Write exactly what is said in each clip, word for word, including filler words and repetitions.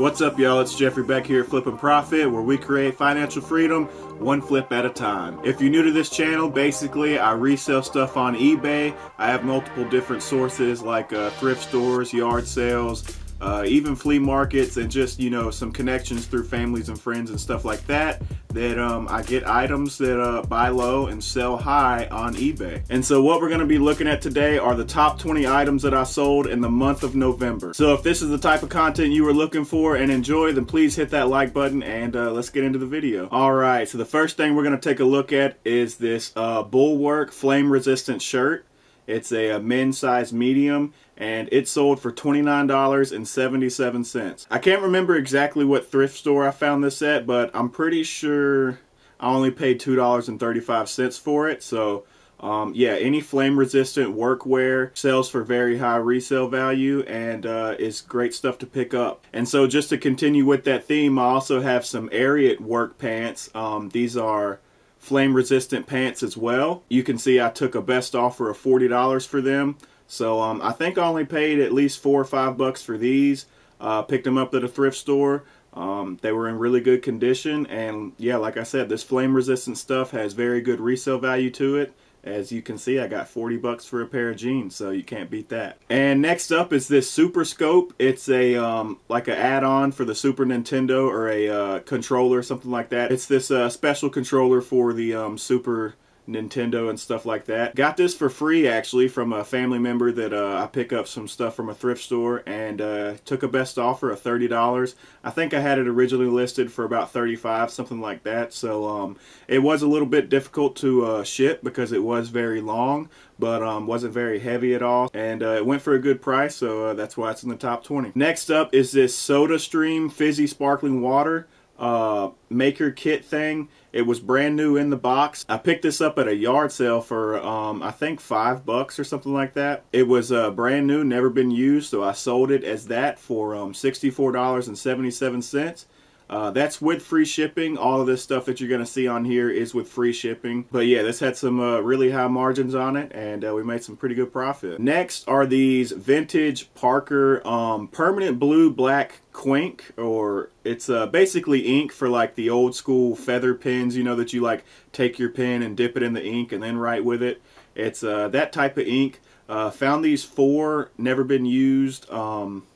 What's up, y'all? It's Jeffrey Beck here at Flippin' Profit, where we create financial freedom one flip at a time. If you're new to this channel, basically I resell stuff on eBay. I have multiple different sources like uh, thrift stores, yard sales, uh, even flea markets, and just, you know, some connections through families and friends and stuff like that. That um, I get items that uh, buy low and sell high on eBay. And so what we're gonna be looking at today are the top twenty items that I sold in the month of November. So if this is the type of content you were looking for and enjoy, then please hit that like button and uh, let's get into the video. All right, so the first thing we're gonna take a look at is this uh, Bulwark flame resistant shirt. It's a, a men's size medium, and it sold for twenty-nine dollars and seventy-seven cents. I can't remember exactly what thrift store I found this at, but I'm pretty sure I only paid two dollars and thirty-five cents for it. So um, yeah, any flame resistant workwear sells for very high resale value, and uh, is great stuff to pick up. And so just to continue with that theme, I also have some Ariat work pants. Um, these are flame resistant pants as well. You can see I took a best offer of forty dollars for them. So um, I think I only paid at least four or five bucks for these. Uh, picked them up at a thrift store. Um, they were in really good condition, and yeah, like I said, this flame resistant stuff has very good resale value to it. As you can see, I got forty bucks for a pair of jeans, so you can't beat that. And next up is this Super Scope. It's a um, like an add-on for the Super Nintendo, or a uh, controller, something like that. It's this uh, special controller for the um, Super Nintendo and stuff like that. Got this for free, actually, from a family member that uh, I pick up some stuff from a thrift store, and uh, took a best offer of thirty dollars. I think I had it originally listed for about thirty-five dollars, something like that. So um, it was a little bit difficult to uh, ship because it was very long, but um, wasn't very heavy at all, and uh, it went for a good price, so uh, that's why it's in the top twenty. Next up is this SodaStream Fizzy Sparkling Water uh, maker kit thing. It was brand new in the box. I picked this up at a yard sale for um, I think five bucks or something like that. It was uh, brand new, never been used, so I sold it as that for um, sixty-four dollars and seventy-seven cents. Uh, that's with free shipping. All of this stuff that you're gonna see on here is with free shipping. But yeah, this had some uh, really high margins on it, and uh, we made some pretty good profit. Next are these vintage Parker um, permanent blue black quink, or it's uh, basically ink for like the old school feather pens, you know, that you like take your pen and dip it in the ink and then write with it. It's uh, that type of ink. Uh, found these four, never been used. Um,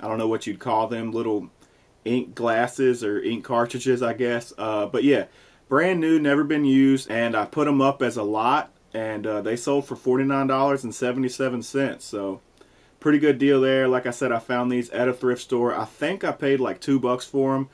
I don't know what you'd call them, little ink glasses or ink cartridges, I guess. Uh, but yeah, brand new, never been used, and I put them up as a lot, and uh, they sold for forty-nine dollars and seventy-seven cents. So pretty good deal there. Like I said, I found these at a thrift store. I think I paid like two bucks for them.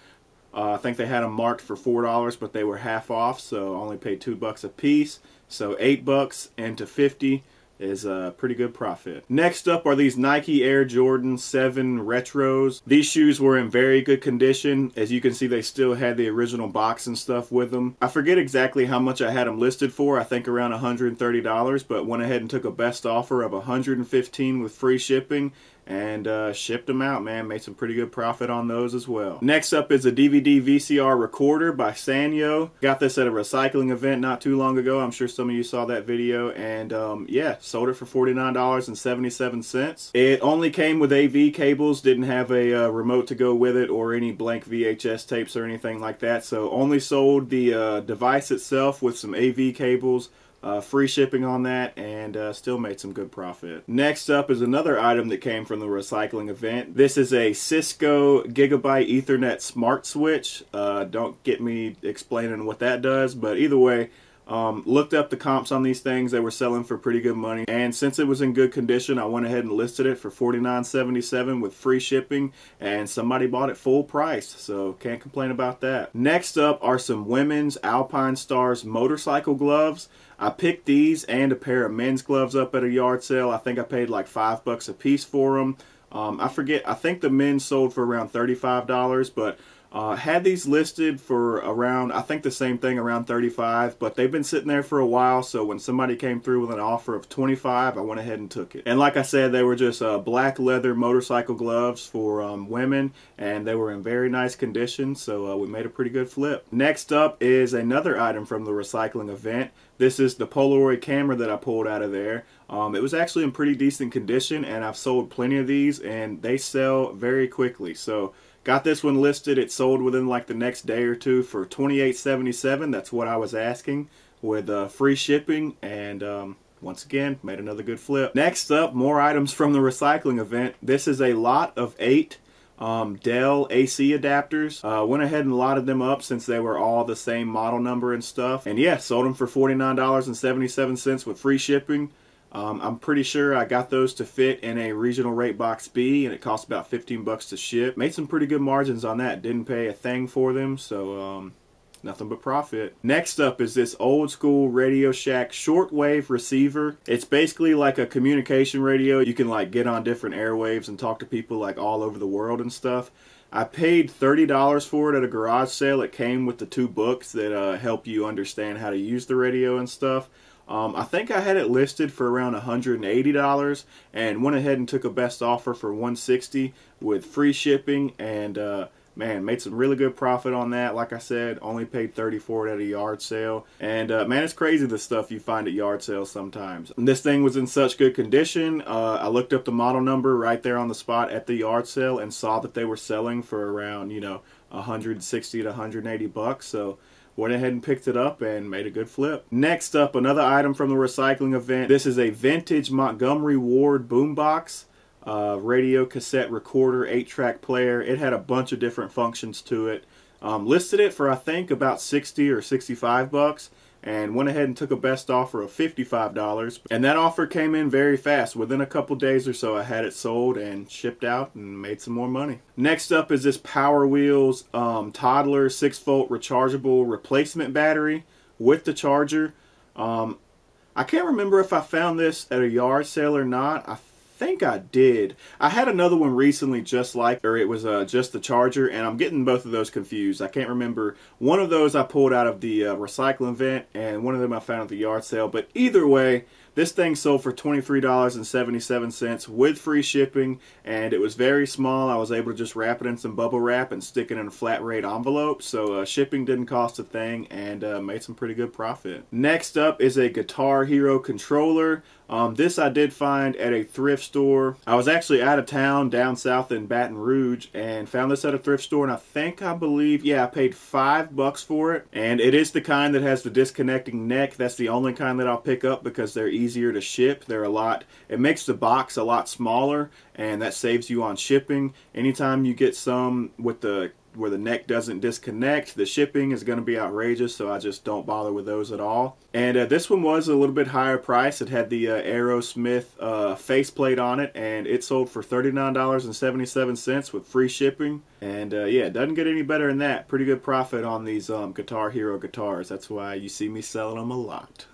Uh, I think they had them marked for four dollars, but they were half off, so I only paid two bucks a piece. So eight bucks into fifty is a pretty good profit. Next up are these Nike Air Jordan seven Retros. These shoes were in very good condition. As you can see, they still had the original box and stuff with them. I forget exactly how much I had them listed for. I think around one hundred thirty dollars, but went ahead and took a best offer of one hundred fifteen dollars with free shipping, and uh, shipped them out, man. Made some pretty good profit on those as well. Next up is a D V D V C R recorder by Sanyo. Got this at a recycling event not too long ago. I'm sure some of you saw that video, and um, yeah, sold it for forty-nine dollars and seventy-seven cents. It only came with A V cables, didn't have a uh, remote to go with it or any blank V H S tapes or anything like that, so only sold the uh, device itself with some A V cables. Uh, free shipping on that, and uh, still made some good profit. Next up is another item that came from the recycling event. This is a Cisco Gigabyte Ethernet smart switch. Uh, don't get me explaining what that does, but either way, um, looked up the comps on these things. They were selling for pretty good money, and since it was in good condition, I went ahead and listed it for forty-nine dollars and seventy-seven cents with free shipping, and somebody bought it full price, so can't complain about that. Next up are some women's Alpine Stars motorcycle gloves. I picked these and a pair of men's gloves up at a yard sale. I think I paid like five bucks a piece for them. Um, I forget, I think the men sold for around thirty-five dollars, but uh, had these listed for around, I think the same thing, around thirty-five dollars, but they've been sitting there for a while, so when somebody came through with an offer of twenty-five dollars, I went ahead and took it. And like I said, they were just uh, black leather motorcycle gloves for um, women, and they were in very nice condition, so uh, we made a pretty good flip. Next up is another item from the recycling event. This is the Polaroid camera that I pulled out of there. Um, it was actually in pretty decent condition, and I've sold plenty of these, and they sell very quickly. So Got this one listed. It sold within like the next day or two for twenty-eight seventy-seven. That's what I was asking, with uh, free shipping, and um, once again, made another good flip. Next up, more items from the recycling event. This is a lot of eight um, Dell A C adapters. Uh, went ahead and lotted them up since they were all the same model number and stuff. And yeah, sold them for forty-nine dollars and seventy-seven cents with free shipping. Um, I'm pretty sure I got those to fit in a regional rate box B, and it cost about fifteen bucks to ship. Made some pretty good margins on that. Didn't pay a thing for them, so um, nothing but profit. Next up is this old school Radio Shack shortwave receiver. It's basically like a communication radio. You can like get on different airwaves and talk to people like all over the world and stuff. I paid thirty dollars for it at a garage sale. It came with the two books that uh, help you understand how to use the radio and stuff. Um, I think I had it listed for around one hundred eighty dollars and went ahead and took a best offer for one hundred sixty dollars with free shipping, and uh, man, made some really good profit on that. Like I said, only paid thirty dollars for it at a yard sale, and uh, man, it's crazy the stuff you find at yard sales sometimes. And this thing was in such good condition. Uh, I looked up the model number right there on the spot at the yard sale and saw that they were selling for around, you know, one hundred sixty to one hundred eighty bucks. So went ahead and picked it up and made a good flip. Next up, another item from the recycling event. This is a vintage Montgomery Ward boombox, uh, radio cassette recorder, eight track player. It had a bunch of different functions to it. Um, listed it for I think about sixty or sixty-five bucks, and went ahead and took a best offer of fifty-five dollars. And that offer came in very fast. Within a couple days or so, I had it sold and shipped out and made some more money. Next up is this Power Wheels um, toddler six volt rechargeable replacement battery with the charger. Um, I can't remember if I found this at a yard sale or not. I think I did. I had another one recently just like, or it was uh, just the charger, and I'm getting both of those confused. I can't remember. One of those I pulled out of the uh, recycling event, and one of them I found at the yard sale. But either way, this thing sold for twenty-three dollars and seventy-seven cents with free shipping, and it was very small. I was able to just wrap it in some bubble wrap and stick it in a flat rate envelope, so uh, shipping didn't cost a thing, and uh, made some pretty good profit. Next up is a Guitar Hero controller. Um, this I did find at a thrift store. I was actually out of town down south in Baton Rouge and found this at a thrift store, and I think I believe, yeah, I paid five bucks for it. And it is the kind that has the disconnecting neck. That's the only kind that I'll pick up because they're easier to ship. They're a lot, it makes the box a lot smaller, and that saves you on shipping. Anytime you get some with the where the neck doesn't disconnect, the shipping is going to be outrageous, so I just don't bother with those at all. And uh, this one was a little bit higher price. It had the uh, Aerosmith uh, faceplate on it, and it sold for thirty-nine dollars and seventy-seven cents with free shipping. And uh, yeah, it doesn't get any better than that. Pretty good profit on these um, Guitar Hero guitars. That's why you see me selling them a lot.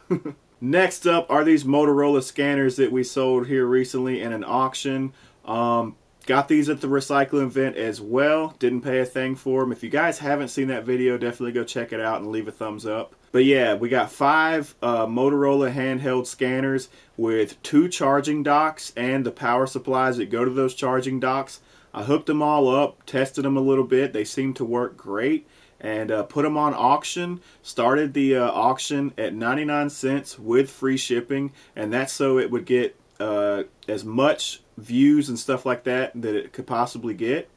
Next up are these Motorola scanners that we sold here recently in an auction. Um, Got these at the recycling event as well. Didn't pay a thing for them. If you guys haven't seen that video, definitely go check it out and leave a thumbs up. But yeah, we got five uh, Motorola handheld scanners with two charging docks and the power supplies that go to those charging docks. I hooked them all up, tested them a little bit. They seem to work great, and uh, put them on auction. Started the uh, auction at ninety-nine cents with free shipping, and that's so it would get uh, as much views and stuff like that that it could possibly get.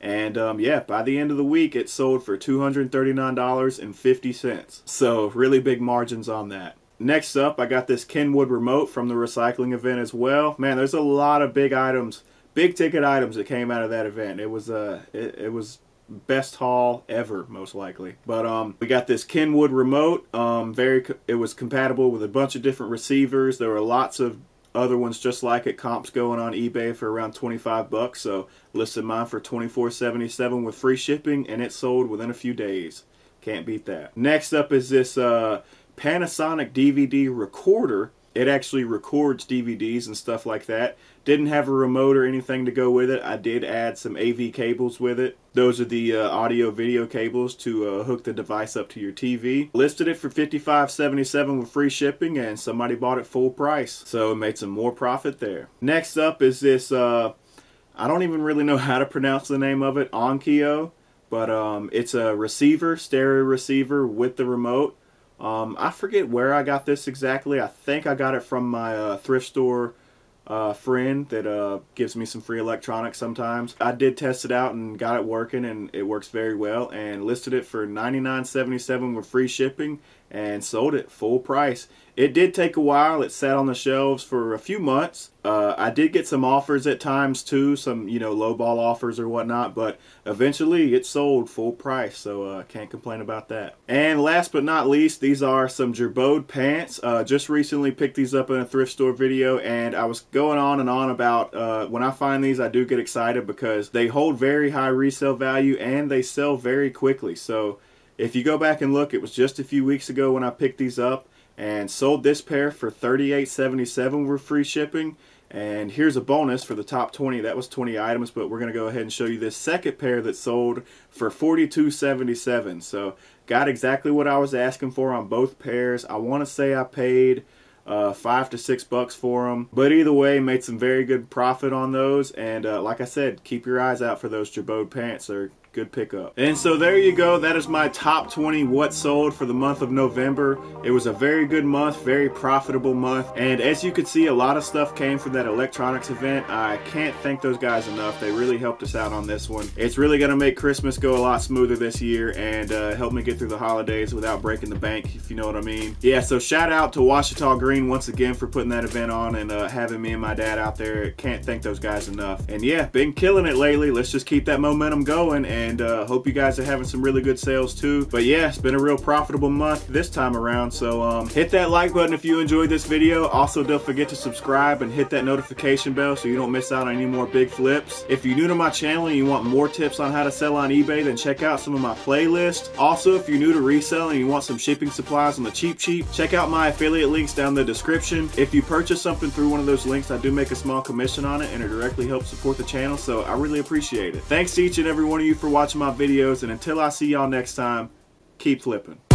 And um, yeah, by the end of the week it sold for two hundred thirty-nine dollars and fifty cents, so really big margins on that. Next up, I got this Kenwood remote from the recycling event as well. Man, there's a lot of big items, big ticket items that came out of that event. It was uh, it, it was best haul ever, most likely. But um we got this Kenwood remote. um very it was compatible with a bunch of different receivers. There were lots of other ones just like it, comps going on eBay for around twenty-five bucks. So listed mine for twenty-four seventy-seven with free shipping, and it sold within a few days. Can't beat that. Next up is this uh, Panasonic D V D recorder. It actually records D V Ds and stuff like that. Didn't have a remote or anything to go with it. I did add some A V cables with it. Those are the uh, audio video cables to uh, hook the device up to your T V. Listed it for fifty-five seventy-seven with free shipping, and somebody bought it full price, so it made some more profit there. Next up is this, uh, I don't even really know how to pronounce the name of it, Onkyo, but um, it's a receiver, stereo receiver with the remote. Um, I forget where I got this exactly. I think I got it from my uh, thrift store uh, friend that uh, gives me some free electronics sometimes. I did test it out and got it working, and it works very well, and listed it for ninety-nine seventy-seven with free shipping and sold it full price. It did take a while. It sat on the shelves for a few months. Uh, I did get some offers at times too, some, you know, lowball offers or whatnot, but eventually it sold full price, so I uh, can't complain about that. And last but not least, these are some Gerbode pants. Uh, just recently picked these up in a thrift store video, and I was going on and on about uh, when I find these, I do get excited because they hold very high resale value and they sell very quickly. So if you go back and look, it was just a few weeks ago when I picked these up and sold this pair for thirty-eight seventy-seven with free shipping. And here's a bonus for the top twenty. That was twenty items, but we're going to go ahead and show you this second pair that sold for forty-two seventy-seven. So got exactly what I was asking for on both pairs. I want to say I paid uh, five to six bucks for them, but either way, made some very good profit on those. And uh, like I said, keep your eyes out for those Gerbode pants. They're good pickup. And so there you go. That is my top twenty what sold for the month of November. It was a very good month, very profitable month, and as you could see, a lot of stuff came from that electronics event. I can't thank those guys enough. They really helped us out on this one. It's really gonna make Christmas go a lot smoother this year and uh, help me get through the holidays without breaking the bank, if you know what I mean. Yeah, so shout out to Washtatall Green once again for putting that event on and uh, having me and my dad out there. Can't thank those guys enough. And yeah, been killing it lately. Let's just keep that momentum going, and And uh, hope you guys are having some really good sales too. But yeah, it's been a real profitable month this time around. So um, hit that like button if you enjoyed this video. Also, don't forget to subscribe and hit that notification bell so you don't miss out on any more big flips. If you're new to my channel and you want more tips on how to sell on eBay, then check out some of my playlists. Also, if you're new to reselling and you want some shipping supplies on the cheap cheap, check out my affiliate links down in the description. If you purchase something through one of those links, I do make a small commission on it, and it directly helps support the channel, so I really appreciate it. Thanks to each and every one of you for watching my videos, and until I see y'all next time, keep flipping.